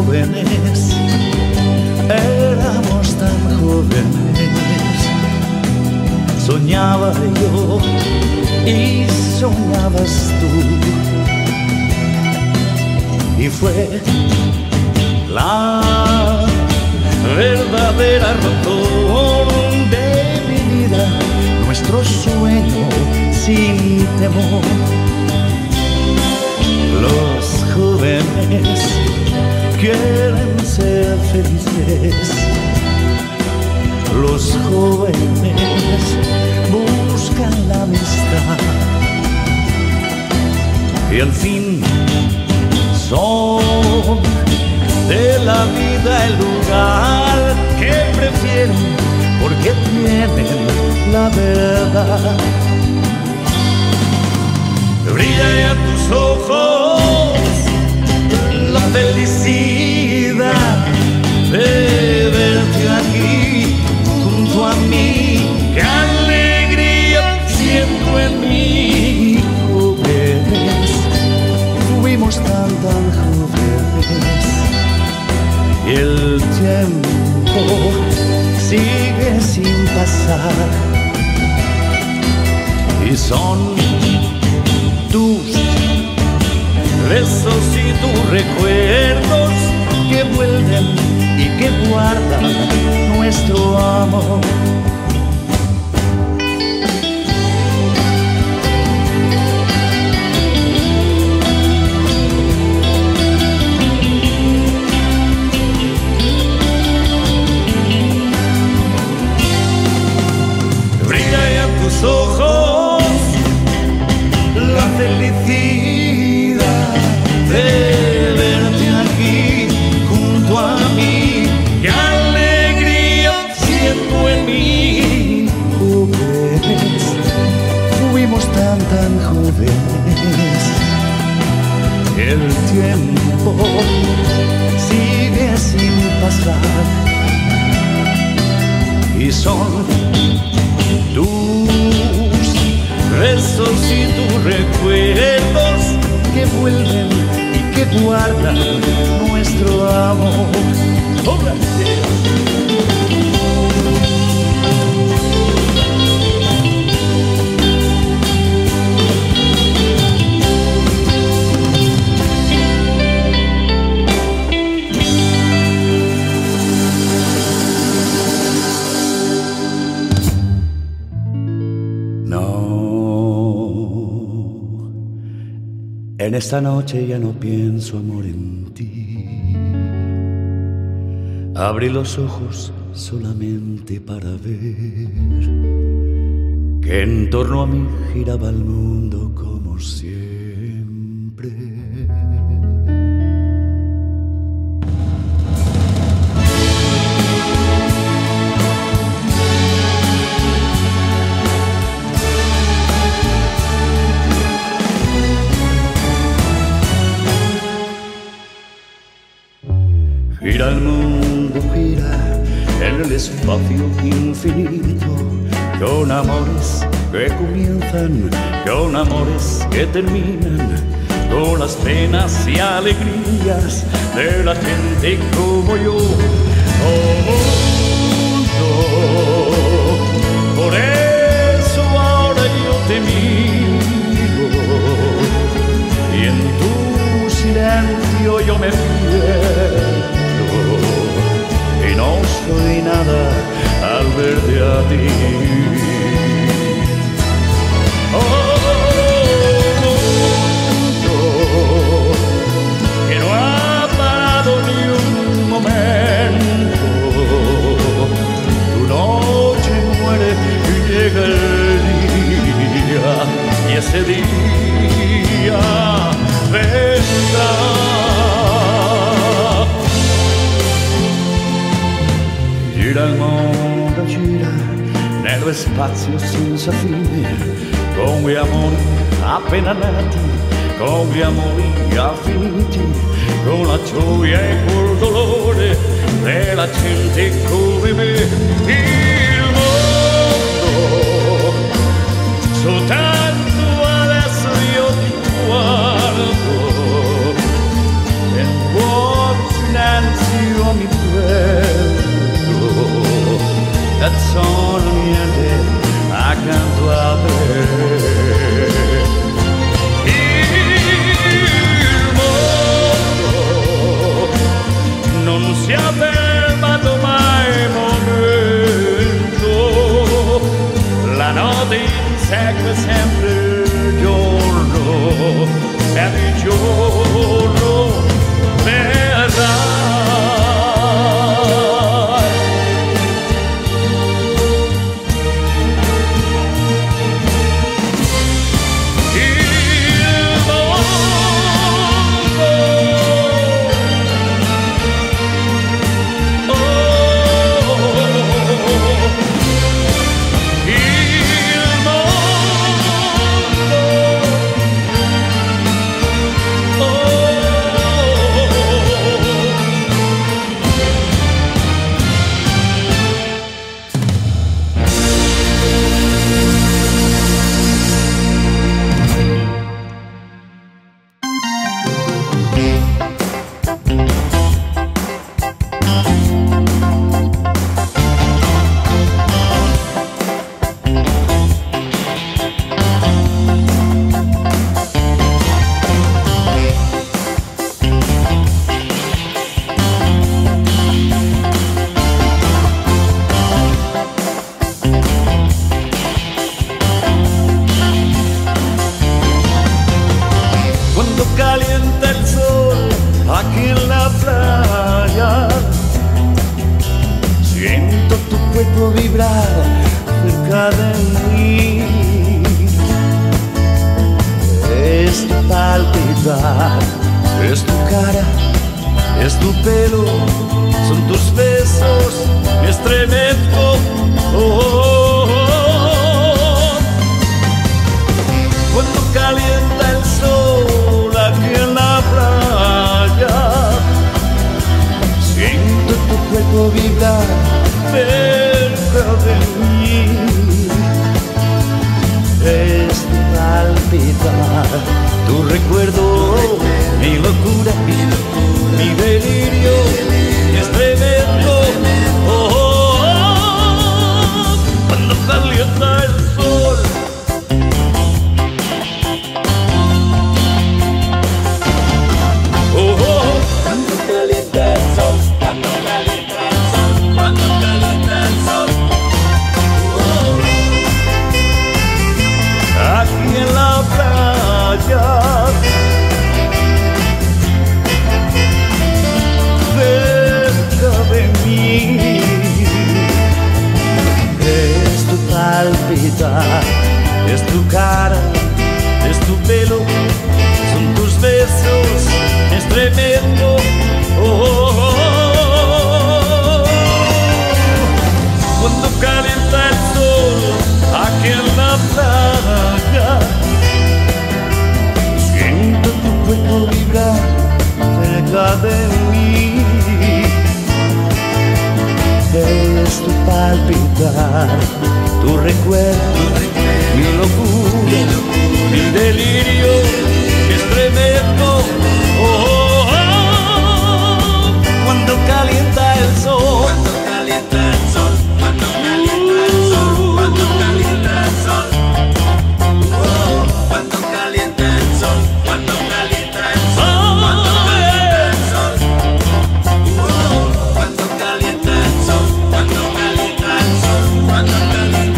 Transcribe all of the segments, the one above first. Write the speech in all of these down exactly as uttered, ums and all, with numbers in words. jóvenes, éramos tan jóvenes. Soñaba yo y soñabas tú, y fue la verdadera razón de mi vida, nuestro sueño sin temor. Los jóvenes quieren ser felices, los jóvenes buscan la amistad y al fin son de la vida el lugar que prefieren, porque tienen la verdad. Brilla ya tus ojos la felicidad de verte aquí junto a mí. ¡Qué alegría siento en mí! Jóvenes, fuimos tan tan jóvenes, y el tiempo sigue sin pasar, y son tus besos y tus recuerdos que vuelven y que guardan nuestro amor. Brilla ya tus ojos la felicidad de verte aquí junto a mí, qué alegría siento en mí. Jóvenes, fuimos tan tan jóvenes, el tiempo sigue sin pasar, y son tus besos y tus recuerdos que vuelven que guarda nuestro amor. En esta noche ya no pienso, amor, en ti. Abrí los ojos solamente para ver que en torno a mí giraba el mundo como siempre. Gira el mundo, gira en el espacio infinito, con amores que comienzan, con amores que terminan, con las penas y alegrías de la gente como yo. Oh mundo, por eso ahora yo te miro, y en tu silencio yo me pierdo. No soy nada al verte a ti. Oh, mundo, que no ha parado ni un momento. Tu noche muere y llega el día, y ese día vendrá. Gira il mondo, gira nello spazio senza fine, con gli amori appena nati, con gli amori affiniti, con la gioia e col dolore della gente come me. Il mondo, soltanto adesso io ti guardo, e il cuore becca sempre giorno per il giorno verrà. Il mondo, oh, es tu cara, es tu pelo, son tus besos, es tremendo. Oh, oh, oh, oh. Cuando calienta el sol aquí en la playa, siento tu cuerpo vibrar cerca de mí. Es tu palpitar, tu recuerdo, mi locura, mi delirio, es tremendo. Oh, oh, oh. Cuando calienta el sol, cuando calienta el sol, cuando calienta el sol, cuando calienta el sol, cuando calienta el sol, cuando calienta el sol, cuando calienta el sol, cuando calienta el sol, cuando calienta el sol, cuando calienta.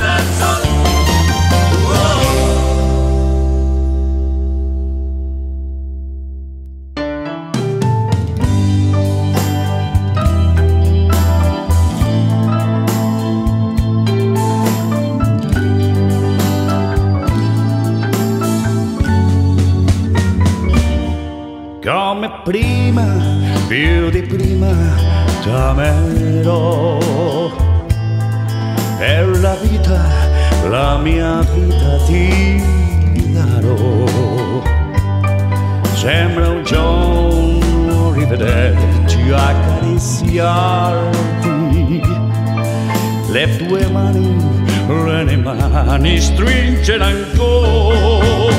Prima, più di prima t'amerò, per la vita, la mia vita ti darò. Sembra un giorno rivederci, accarezzarti, le tue mani, le mie mani stringere ancora.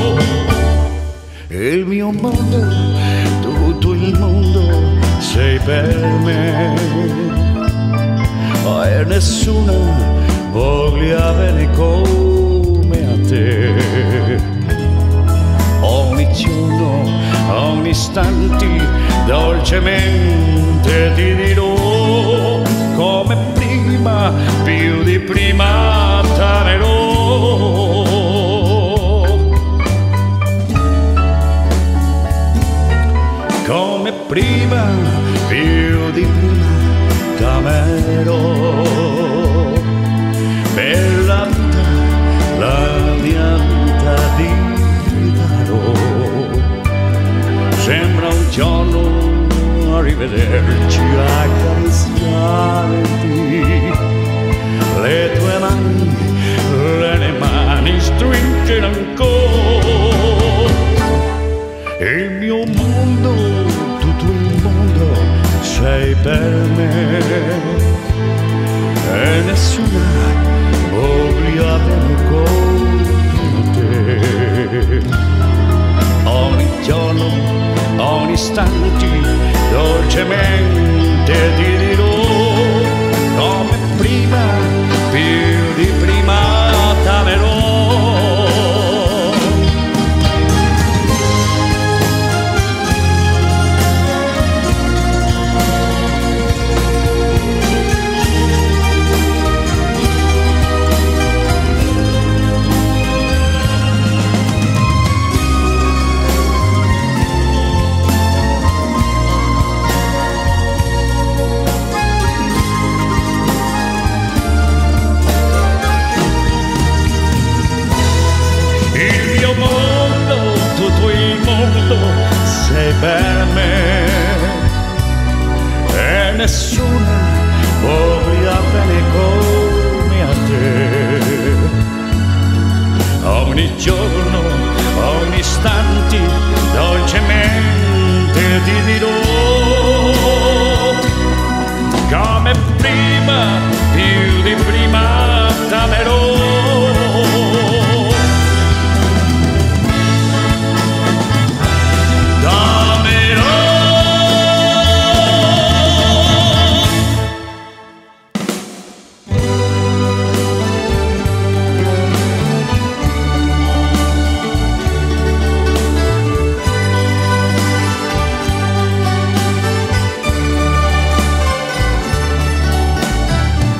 Il mio mondo, tutto il mondo sei per me, ma è nessuna voglia bene come a te. Ogni giorno, ogni istante, dolcemente ti dirò, come prima, più di prima t'amerò. prima, più di prima t'amerò per la vita, la mia vita ti darò. Sembra un giorno arrivederci, accarezzarti le tue mani, le mie mani stringere ancora il mio mondo, tutto il mondo sei per me e nessuna voglia con te. Ogni giorno, ogni istante dolcemente ti dirò come prima, più di prima. Sei per me e nessuna voglia bene come a te. Ogni giorno, ogni istante dolcemente ti dirò come prima, più di prima t'amerò.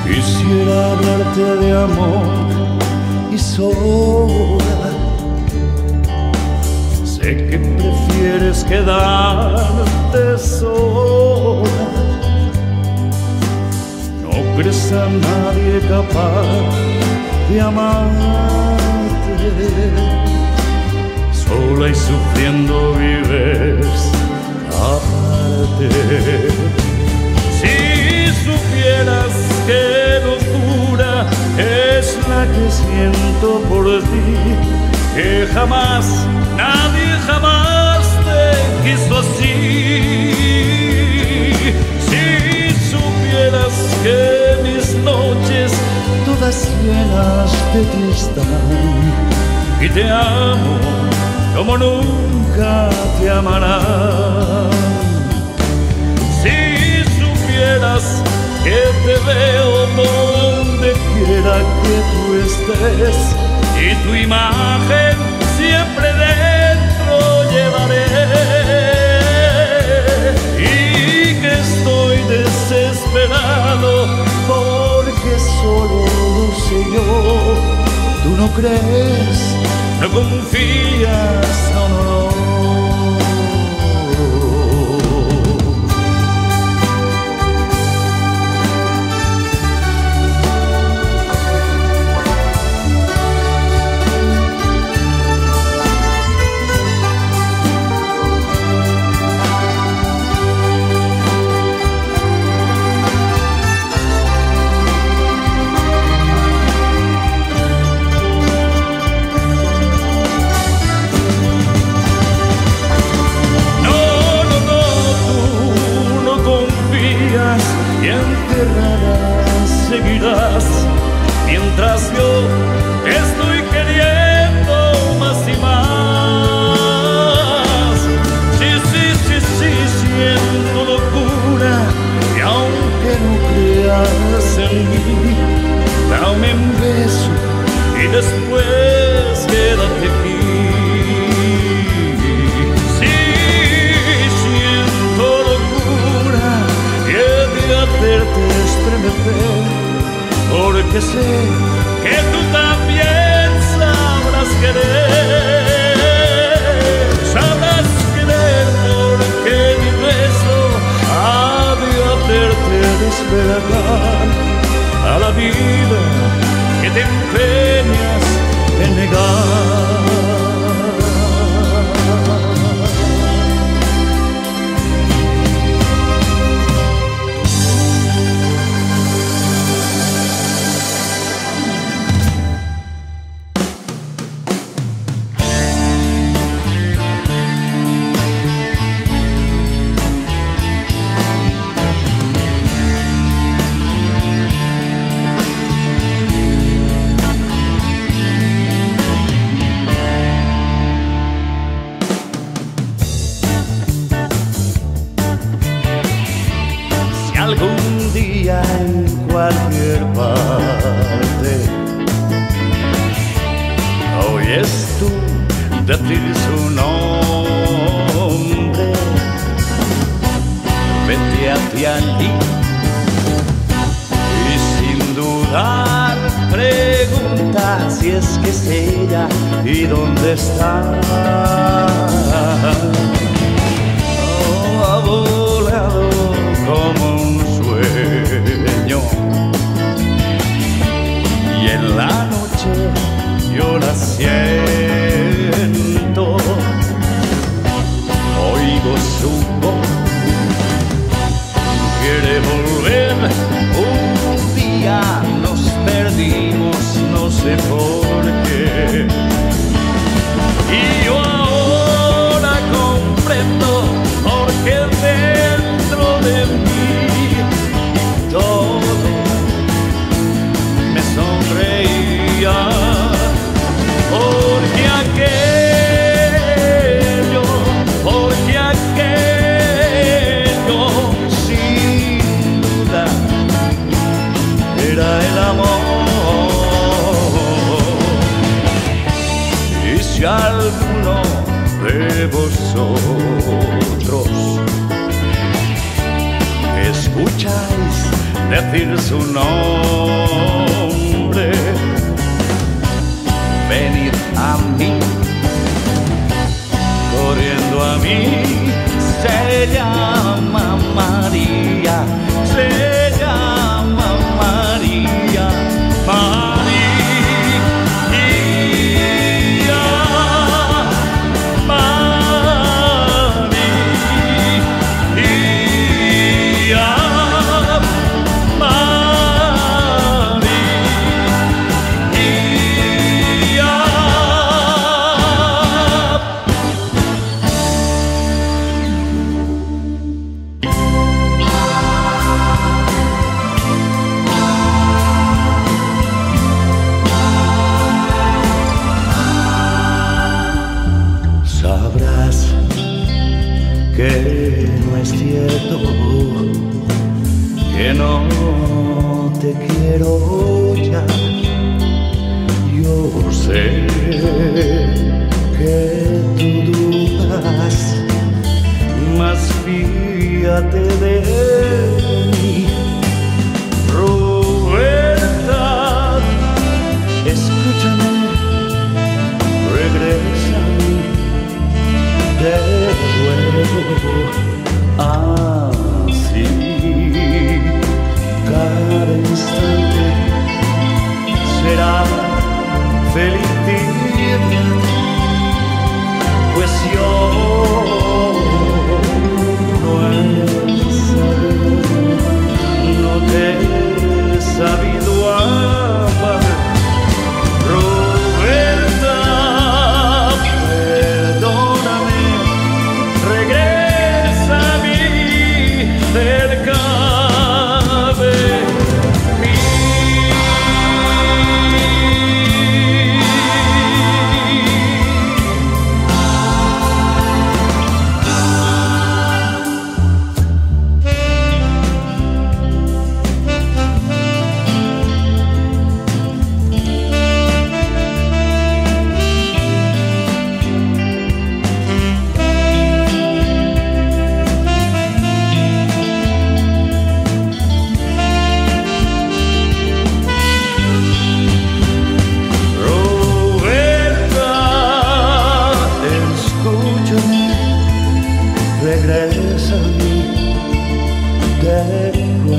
Quisiera hablarte de amor y soledad. Sé que prefieres quedarte sola. No crees a nadie capaz de amarte. Sola y sufriendo vives aparte. Si supieras que es la que siento por ti, que jamás, nadie jamás te quiso así. Si supieras que mis noches todas llenas de ti están, y te amo como nunca te amarán. Si supieras que te veo donde quiera que tú estés y tu imagen siempre dentro llevaré, y que estoy desesperado porque solo lo sé yo. Tú no crees, no confías, no, no, no. Seguirás mientras yo estoy queriendo más y más. Sí, sí, sí, sí, siento locura, y aunque no creas en mí, dame un beso y después quédate aquí. Sí, siento locura, he de hacerte estremecer, porque sé que tú también sabrás querer, sabrás querer, porque mi beso verdad a la vida que te empeñas en de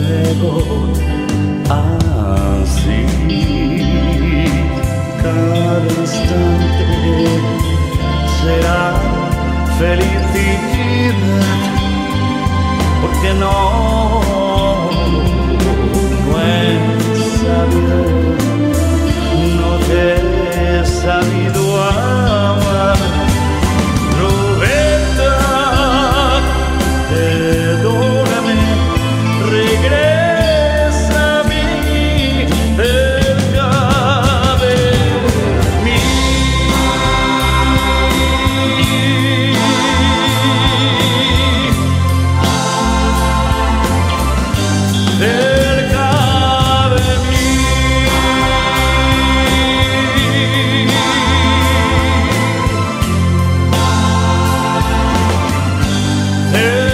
fuego así. Cada instante será felicidad, porque no, no he sabido, no te he sabido amar. Rubeta, perdóname, regresa a mí cerca de mí, cerca de mí, cerca.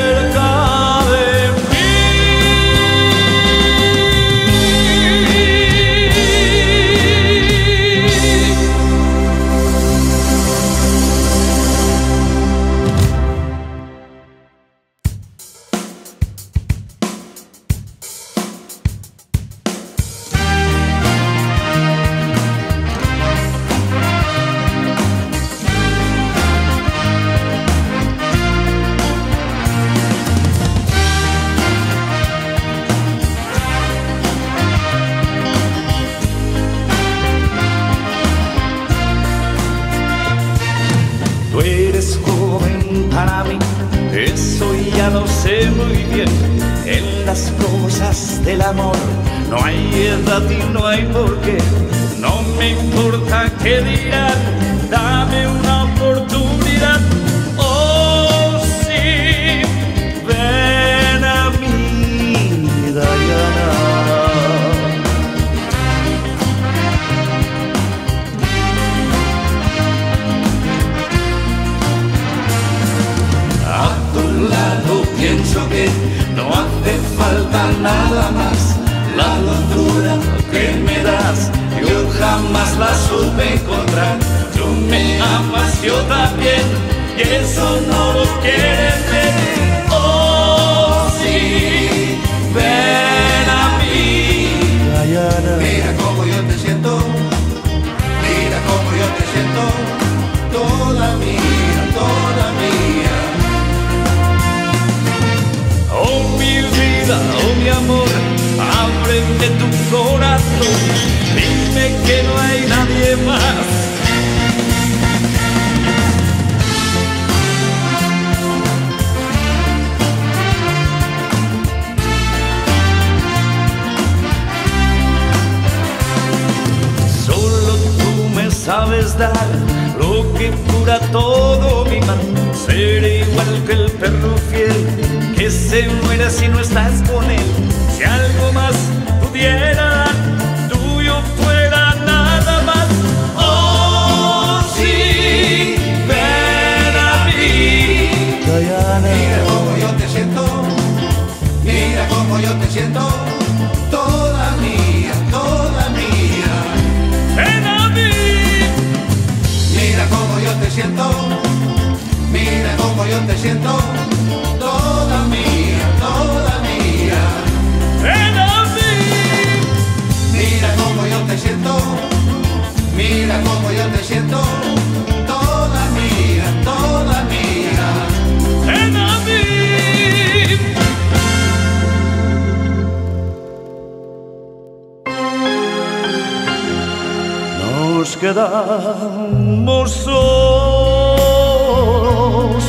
Quedamos solos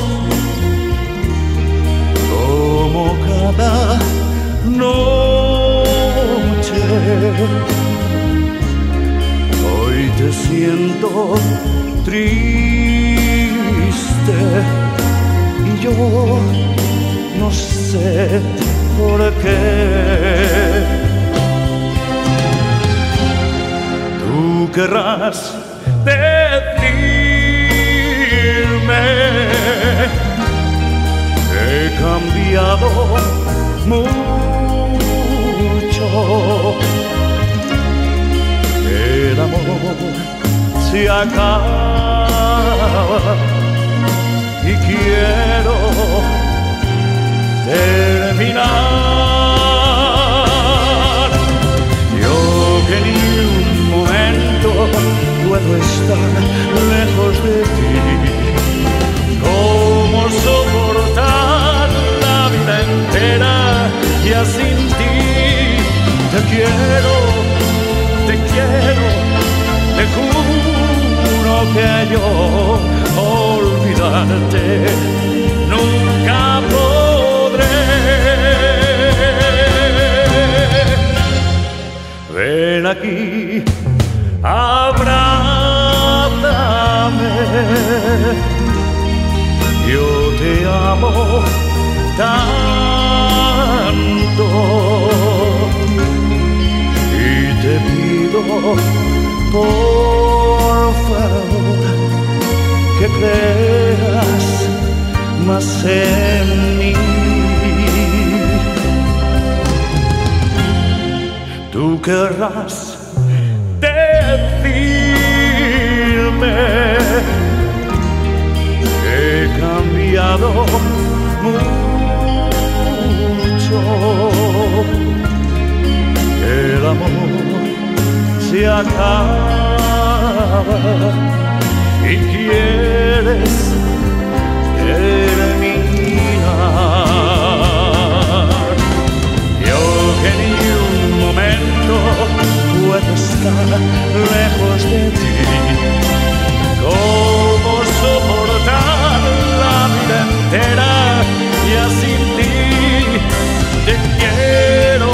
como cada noche. Hoy te siento triste y yo no sé por qué. Querrás decirme que he cambiado mucho, que el amor se acaba y quiero terminar. quiero, te quiero, te juro que yo olvidarte nunca podré. Ven aquí, abrázame, yo te amo tanto. Te pido, por favor, que creas más en mí. Tú querrás decirme que he cambiado mucho. El amor se acaba y quieres terminar. Yo que ni un momento puedo estar lejos de ti, ¿cómo soportar la vida entera ya sin ti? Te quiero.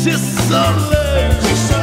This is our love.